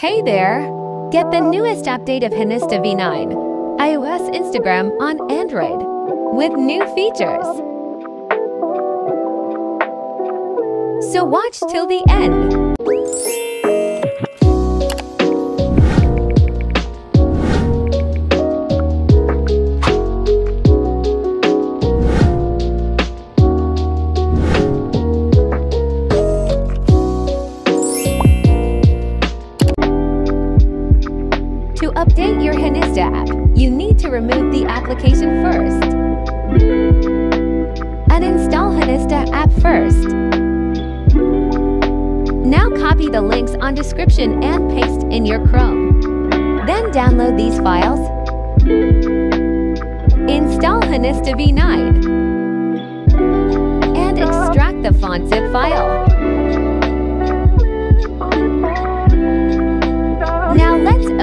Hey there! Get the newest update of Honista V9, iOS, Instagram on Android with new features. So watch till the end. To update your Honista app, you need to remove the application first. Uninstall Honista app first. Now copy the links on description and paste in your Chrome. Then download these files. Install Honista V9. And extract the font zip file.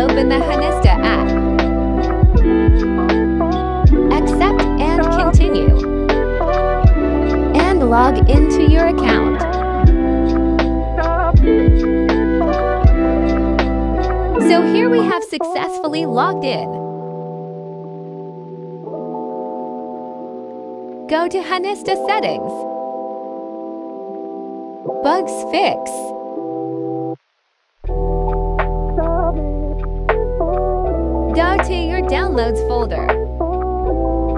Open the Honista app. Accept and continue. And log into your account. So here we have successfully logged in. Go to Honista settings. Bugs fix. Go to your downloads folder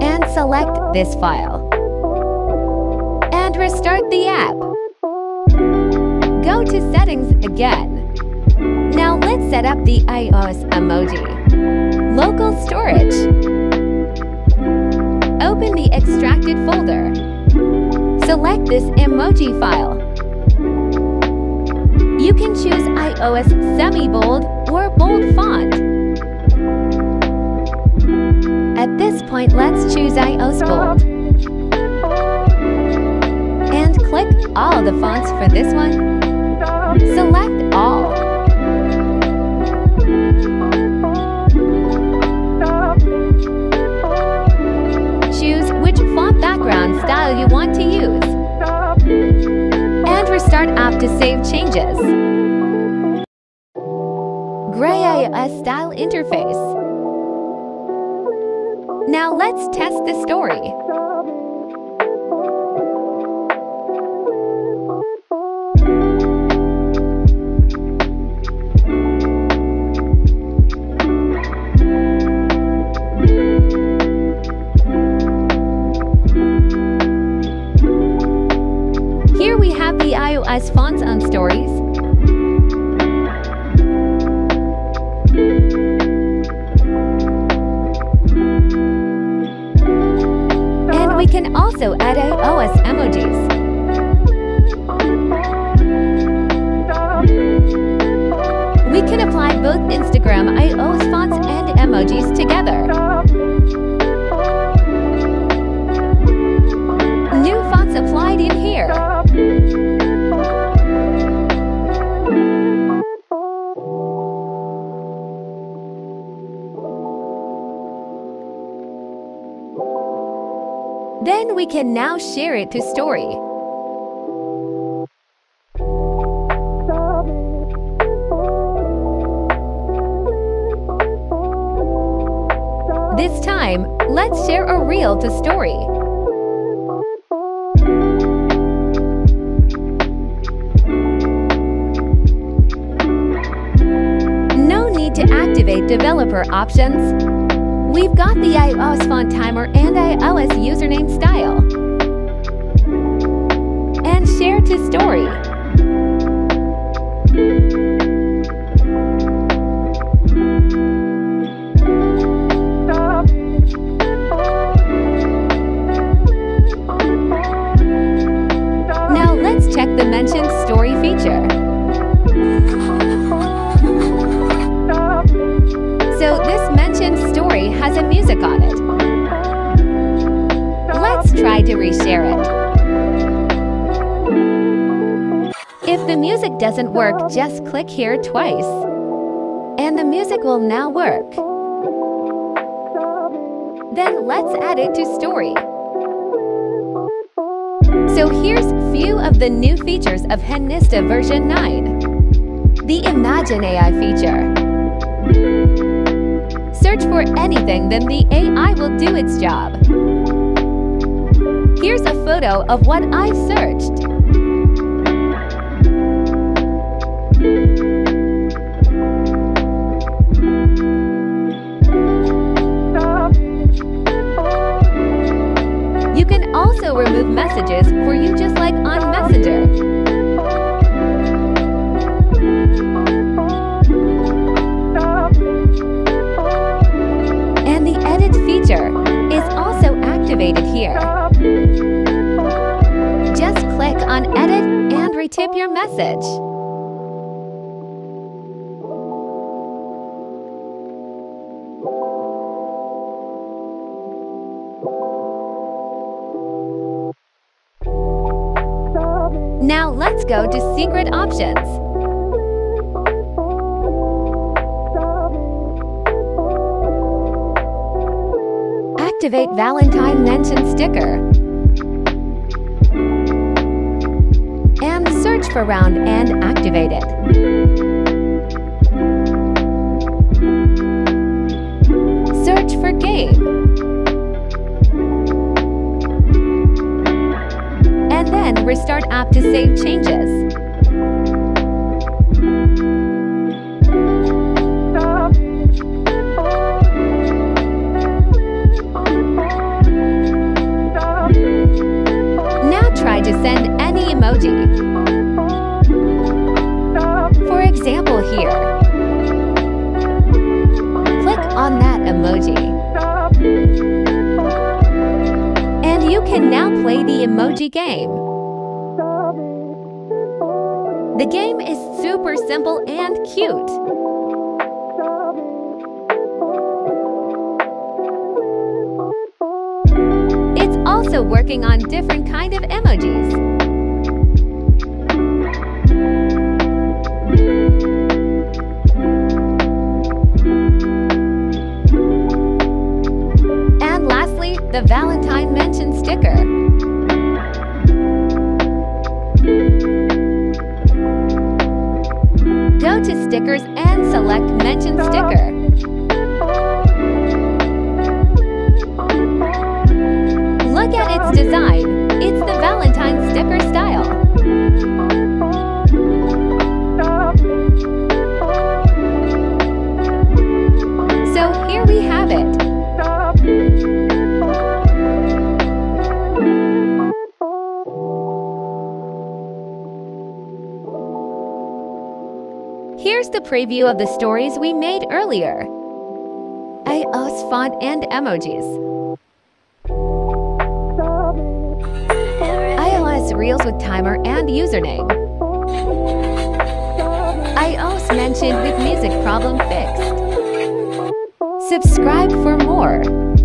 and select this file and restart the app. Go to settings again. Now let's set up the iOS emoji. Local storage. Open the extracted folder. Select this emoji file. You can choose iOS semi-bold or bold font. At this point, let's choose iOS Bold and click all the fonts for this one. Select all. Choose which font background style you want to use and restart app to save changes. Gray iOS style interface. Now let's test the story. Here we have the iOS fonts on stories. We can also add iOS emojis. We can apply both Instagram iOS fonts and emojis together. New fonts applied in here. Then we can now share it to story. This time, let's share a reel to story. No need to activate developer options. We've got the iOS font timer and iOS username style. And share to story. Now let's check the mentioned story feature. Has a music on it. Let's try to reshare it. If the music doesn't work, just click here twice, and the music will now work. Then let's add it to story. So here's a few of the new features of Honista version 9. the Imagine AI feature. Search for anything, then the AI will do its job. Here's a photo of what I searched. You can also remove messages for you, just like on Messenger. And the edit feature is also activated here. Just click on edit and retype your message. Now let's go to secret options. Activate Valentine mention sticker. And search for round and activate it. Search for Gabe. Then restart app to save changes. Now try to send any emoji. For example here, click on that emoji. You can now play the emoji game. The game is super simple and cute. It's also working on different kind of emojis. And lastly, the Valentine mention sticker. Go to stickers and select mention sticker. Look at its design. It's the Valentine sticker style. So here we have it. Here's the preview of the stories we made earlier. iOS font and emojis. iOS Reels with timer and username. iOS mentioned with music problem fixed. Subscribe for more.